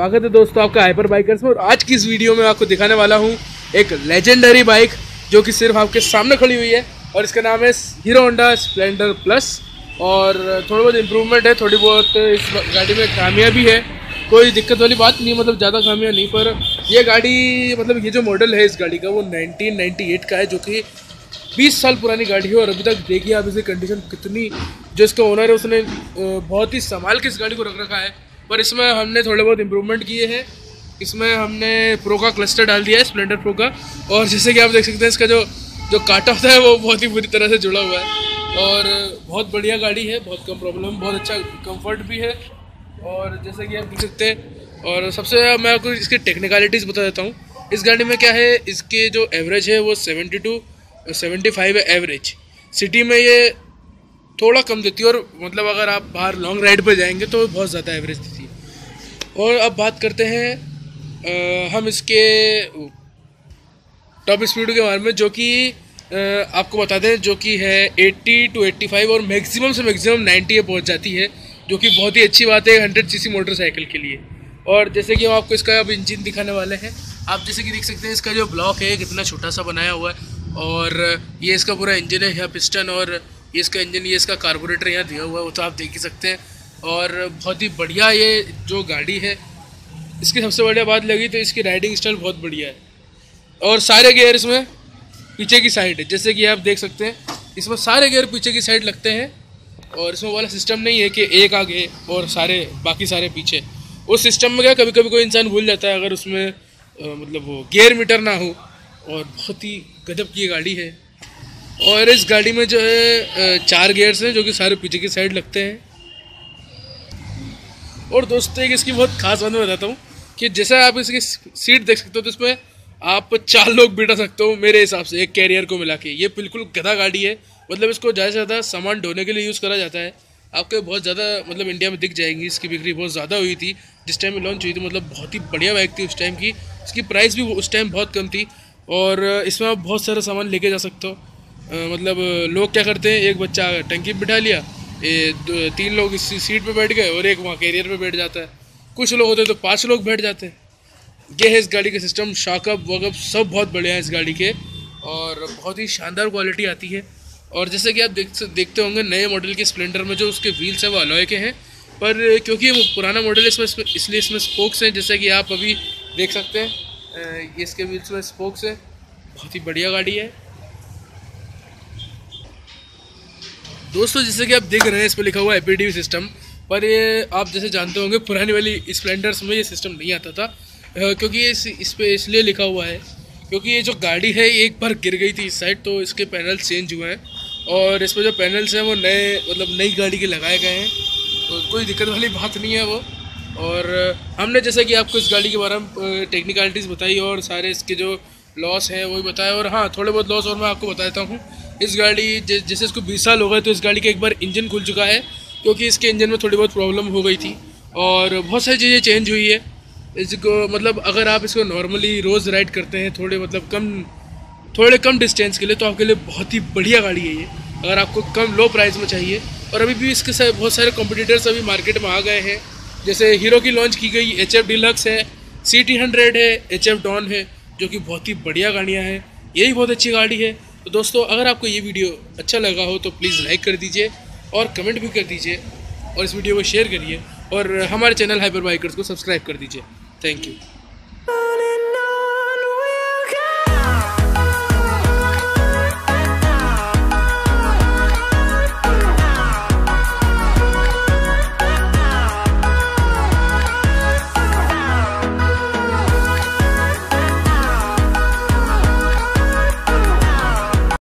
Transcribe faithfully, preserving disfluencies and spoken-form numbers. स्वागत है दोस्तों आपका हाइपर बाइकर्स में। और आज की इस वीडियो में आपको दिखाने वाला हूं एक लेजेंडरी बाइक जो कि सिर्फ आपके सामने खड़ी हुई है और इसका नाम है हीरो होंडा स्प्लेंडर प्लस। और थोड़ी बहुत इम्प्रूवमेंट है, थोड़ी बहुत इस गाड़ी में खामियाँ भी है, कोई दिक्कत वाली बात नहीं, मतलब ज़्यादा खामियाँ नहीं। पर यह गाड़ी, मतलब ये जो मॉडल है इस गाड़ी का वो नाइनटीन नाइन्टी एट का है, जो कि बीस साल पुरानी गाड़ी है। और अभी तक देखिए आप इसकी कंडीशन कितनी, जो इसका ओनर है उसने बहुत ही संभाल के इस गाड़ी को रख रखा है। पर इसमें हमने थोड़े बहुत इम्प्रूवमेंट किए हैं। इसमें हमने प्रो का क्लस्टर डाल दिया है, स्प्लेंडर प्रो का। और जैसे कि आप देख सकते हैं इसका जो जो काटा होता है वो बहुत ही बुरी तरह से जुड़ा हुआ है। और बहुत बढ़िया गाड़ी है, बहुत कम प्रॉब्लम, बहुत अच्छा कंफर्ट भी है। और जैसे कि आप देख सकते हैं, और सबसे मैं आपको इसकी टेक्निकलिटीज़ बता देता हूँ। इस गाड़ी में क्या है, इसके जो एवरेज है वो सेवेंटी टू सेवेंटी फाइव है एवरेज। सिटी में ये थोड़ा कम देती है, और मतलब अगर आप बाहर लॉन्ग राइड पर जाएंगे तो बहुत ज़्यादा एवरेज देती है। और अब बात करते हैं आ, हम इसके टॉप स्पीड के बारे में, जो कि आपको बता दें जो कि है अस्सी टू पचासी और मैक्सिमम से मैक्सिमम नब्बे ये पहुंच जाती है, जो कि बहुत ही अच्छी बात है हंड्रेड सीसी मोटरसाइकिल के लिए। और जैसे कि हम आपको इसका अब इंजन दिखाने वाले हैं। आप जैसे कि देख सकते हैं इसका जो ब्लॉक है कितना छोटा सा बनाया हुआ है। और ये इसका पूरा इंजन है, यहाँ पिस्टन और ये इसका इंजन, ये इसका कार्बोरेटर यहाँ दिया हुआ है, वो तो आप देख ही सकते हैं। और बहुत ही बढ़िया ये जो गाड़ी है, इसकी सबसे बढ़िया बात लगी तो इसकी राइडिंग स्टाइल बहुत बढ़िया है। और सारे गियर इसमें पीछे की साइड है, जैसे कि आप देख सकते हैं इसमें सारे गियर पीछे की साइड लगते हैं। और इसमें वाला सिस्टम नहीं है कि एक आगे और सारे बाकी सारे पीछे। उस सिस्टम में क्या कभी कभी कोई इंसान भूल जाता है, अगर उसमें आ, मतलब वो गियर मीटर ना हो। और बहुत ही गजब की गाड़ी है। और इस गाड़ी में जो है चार गियर्स हैं जो कि सारे पीछे की साइड लगते हैं। और दोस्तों एक इसकी बहुत खास बात मैं बताता हूँ कि जैसा आप इसकी सीट देख सकते हो तो इसमें आप चार लोग बिठा सकते हो मेरे हिसाब से, एक कैरियर को मिला के। ये बिल्कुल गधा गाड़ी है, मतलब इसको ज़्यादा से ज़्यादा सामान ढोने के लिए यूज़ करा जाता है। आपको बहुत ज़्यादा, मतलब इंडिया में दिख जाएंगी, इसकी बिक्री बहुत ज़्यादा हुई थी जिस टाइम में लॉन्च हुई थी। मतलब बहुत ही बढ़िया बाइक थी उस टाइम की, इसकी प्राइस भी उस टाइम बहुत कम थी। और इसमें आप बहुत सारा सामान लेके जा सकते हो। आ, मतलब लोग क्या करते हैं, एक बच्चा टंकी बिठा लिया, ए, तीन लोग इस सीट पे बैठ गए और एक वहाँ कैरियर पे बैठ जाता है। कुछ लोग होते हैं तो पांच लोग बैठ जाते हैं। ये है इस गाड़ी का सिस्टम, शॉकअप वॉकअप सब बहुत बढ़िया है इस गाड़ी के, और बहुत ही शानदार क्वालिटी आती है। और जैसे कि आप देख देखते होंगे नए मॉडल के स्प्लेंडर में जो उसके व्हील्स हैं वो अलॉय के हैं, पर क्योंकि वो पुराना मॉडल है इसमें इसलिए इसमें स्पोक्स हैं। जैसे कि आप अभी देख सकते हैं ये इसके व्हील्स में स्पोक्स हैं। बहुत ही बढ़िया गाड़ी है दोस्तों। जैसे कि आप देख रहे हैं इस पर लिखा हुआ है एपीडीवी सिस्टम, पर ये आप जैसे जानते होंगे पुरानी वाली स्प्लेंडर्स में ये सिस्टम नहीं आता था, क्योंकि ये इस, इस पर इसलिए लिखा हुआ है क्योंकि ये जो गाड़ी है एक बार गिर गई थी इस साइड, तो इसके पैनल्स चेंज हुए हैं। और इस पर जो पैनल्स हैं वो नए, मतलब नई गाड़ी के लगाए गए हैं, तो कोई दिक्कत वाली बात नहीं है वो। और हमने जैसे कि आपको इस गाड़ी के बारे में टेक्निकलिटीज़ बताई और सारे इसके जो लॉस है वही बताया। और हाँ, थोड़े बहुत लॉस और मैं आपको बता देता हूँ। इस गाड़ी जैसे इसको बीस साल हो गए, तो इस गाड़ी का एक बार इंजन खुल चुका है क्योंकि इसके इंजन में थोड़ी बहुत प्रॉब्लम हो गई थी और बहुत सारी चीज़ें चेंज हुई है। इसको, मतलब अगर आप इसको नॉर्मली रोज़ राइड करते हैं थोड़े, मतलब कम थोड़े कम डिस्टेंस के लिए, तो आपके लिए बहुत ही बढ़िया गाड़ी है ये, अगर आपको कम लो प्राइस में चाहिए। और अभी भी इसके साथ बहुत सारे कॉम्पिटिटर्स अभी मार्केट में आ गए हैं। जैसे हीरो की लॉन्च की गई एच एफ डिलक्स है, सी टी हंड्रेड है, एच एफ डॉन है, जो कि बहुत ही बढ़िया गाड़ियाँ हैं। यही बहुत अच्छी गाड़ी है। तो दोस्तों अगर आपको ये वीडियो अच्छा लगा हो तो प्लीज़ लाइक कर दीजिए और कमेंट भी कर दीजिए, और इस वीडियो को शेयर करिए, और हमारे चैनल हाइपर बाइकर्स को सब्सक्राइब कर दीजिए। Thank you.